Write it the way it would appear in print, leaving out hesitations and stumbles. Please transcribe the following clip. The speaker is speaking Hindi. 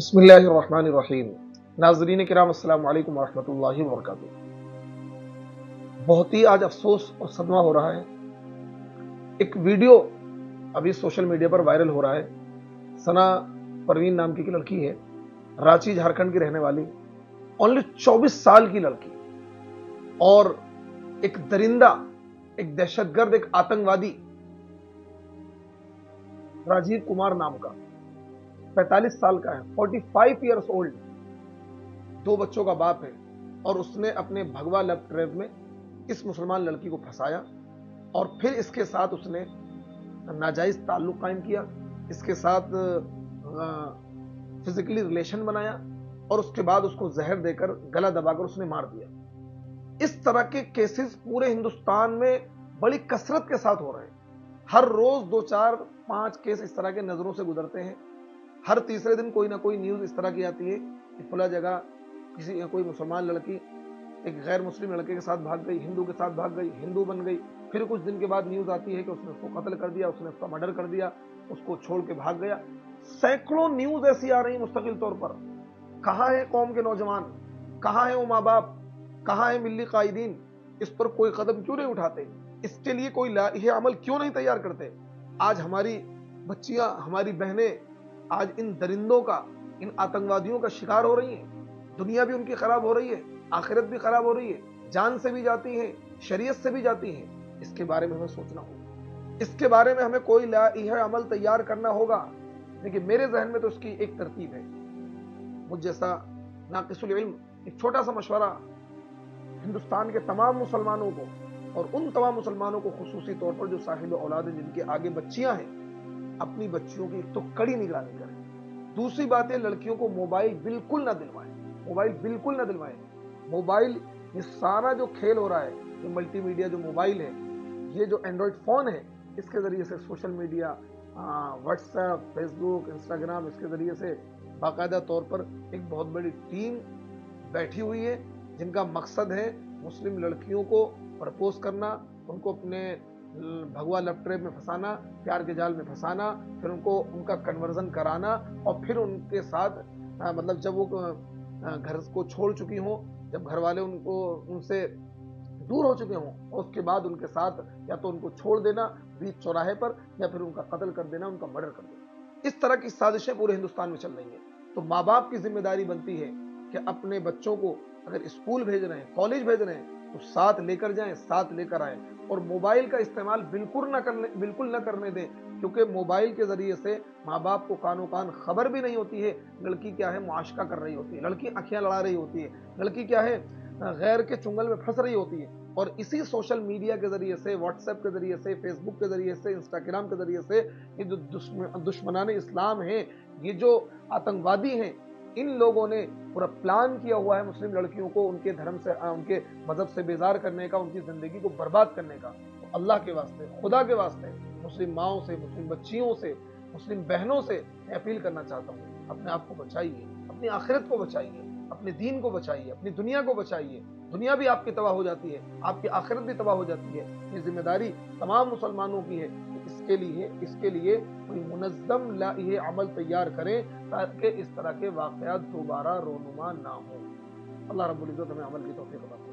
बिस्मिल्लाहिर्रहमानिर्रहीम। नाज़रीन किराम, अस्सलाम वालेकुम वरहमतुल्लाहि वबरकातुहू। बहुत ही आज अफसोस और सदमा हो रहा है। एक वीडियो अभी सोशल मीडिया पर वायरल हो रहा है। सना परवीन नाम की एक लड़की है, रांची झारखंड की रहने वाली, ओनली 24 साल की लड़की, और एक दरिंदा, एक दहशतगर्द, एक आतंकवादी राजीव कुमार नाम का 45 साल का है, 45 इयर्स ओल्ड, 2 बच्चों का बाप है, और उसने अपने भगवा लव ट्रैप में इस मुसलमान लड़की को फंसाया और फिर इसके साथ उसने नाजायज ताल्लुक कायम किया, इसके साथ फिजिकली रिलेशन बनाया और उसके बाद उसको जहर देकर गला दबाकर उसने मार दिया। इस तरह के केसेस पूरे हिंदुस्तान में बड़ी कसरत के साथ हो रहे हैं। हर रोज 2, 4, 5 केस इस तरह के नजरों से गुजरते हैं। हर तीसरे दिन कोई ना कोई न्यूज इस तरह की आती है कि फला जगह कोई मुसलमान लड़की एक गैर मुस्लिम लड़के के साथ भाग गई, हिंदू के साथ भाग गई, हिंदू बन गई। फिर कुछ दिन के बाद न्यूज आती है कि उसने उसको कत्ल कर दिया, उसने उसका मर्डर कर दिया, उसको छोड़ के भाग गया। सैकड़ों न्यूज ऐसी आ रही मुस्तकिल तौर पर। कहाँ है कौम के नौजवान, कहाँ है वो माँ बाप, कहाँ है मिल्ली कायदीन? इस पर कोई कदम क्यों नहीं उठाते? इसके लिए कोई लाइहा अमल क्यों नहीं तैयार करते? आज हमारी बच्चियां, हमारी बहनें आज इन दरिंदों का, इन आतंकवादियों का शिकार हो रही हैं। दुनिया भी उनकी खराब हो रही है, आखिरत भी खराब हो रही है, जान से भी जाती है, शरीयत से भी जाती है। इसके बारे में हमें सोचना होगा, इसके बारे में हमें कोई लाइहा अमल तैयार करना होगा। लेकिन मेरे जहन में तो उसकी एक तरतीब है। मुझ जैसा नाकिसुल इल्म, एक छोटा सा मशवरा हिंदुस्तान के तमाम मुसलमानों को, और उन तमाम मुसलमानों को खुसूसी तौर पर जो साहिब औलाद हैं, जिनके आगे बच्चियां हैं, अपनी बच्चियों की तो कड़ी निगरानी करें। दूसरी बात है, लड़कियों को मोबाइल बिल्कुल ना दिलवाएं, मोबाइल बिल्कुल ना दिलवाएं। मोबाइल, ये सारा जो खेल हो रहा है, ये मल्टीमीडिया जो मोबाइल है, ये जो एंड्रॉयड फ़ोन है, इसके ज़रिए से social media, WhatsApp, Facebook, Instagram, इसके ज़रिए से बाकायदा तौर पर एक बहुत बड़ी टीम बैठी हुई है जिनका मकसद है मुस्लिम लड़कियों को प्रपोज करना, उनको अपने भगवा लव ट्रैप में फंसाना, प्यार के जाल में फंसाना, फिर उनको उनका कन्वर्जन कराना, और फिर उनके साथ मतलब जब वो घर को छोड़ चुकी हों, जब घर वाले उनको उनसे दूर हो चुके हों, और उसके बाद उनके साथ या तो उनको छोड़ देना बीच चौराहे पर, या फिर उनका कत्ल कर देना, उनका मर्डर कर देना। इस तरह की साजिशें पूरे हिंदुस्तान में चल रही हैं। तो माँ बाप की जिम्मेदारी बनती है कि अपने बच्चों को अगर स्कूल भेज रहे हैं, कॉलेज भेज रहे हैं, तो साथ लेकर जाएं, साथ लेकर आएं, और मोबाइल का इस्तेमाल बिल्कुल न करने दें, क्योंकि मोबाइल के ज़रिए से माँ बाप को कानों कान खबर भी नहीं होती है लड़की क्या है मुआशका कर रही होती है, लड़की आँखें लड़ा रही होती है, लड़की क्या है गैर के चुंगल में फंस रही होती है। और इसी सोशल मीडिया के ज़रिए से, व्हाट्सएप के ज़रिए से, फेसबुक के ज़रिए से, इंस्टाग्राम के ज़रिए से, ये जो दुश्मनान इस्लाम हैं, ये जो आतंकवादी हैं, इन लोगों ने पूरा प्लान किया हुआ है मुस्लिम लड़कियों को उनके धर्म से, उनके मजहब से बेजार करने का, उनकी ज़िंदगी को बर्बाद करने का। तो अल्लाह के वास्ते, खुदा के वास्ते, मुस्लिम माओं से, मुस्लिम बच्चियों से, मुस्लिम बहनों से अपील करना चाहता हूँ, अपने आप को बचाइए, अपनी आखिरत को बचाइए, अपने दीन को बचाइए, अपनी दुनिया को बचाइए। दुनिया भी आपकी तबाह हो जाती है, आपकी आखिरत भी तबाह हो जाती है। ये जिम्मेदारी तमाम मुसलमानों की है। इसके लिए कोई मुनज़्ज़म लाइहा अमल तैयार करें ताकि इस तरह के वाक़यात दोबारा रोनुमा ना हो। अल्लाह रब्बुल इज़्ज़त हमें अमल की तौफीक अता फरमाए।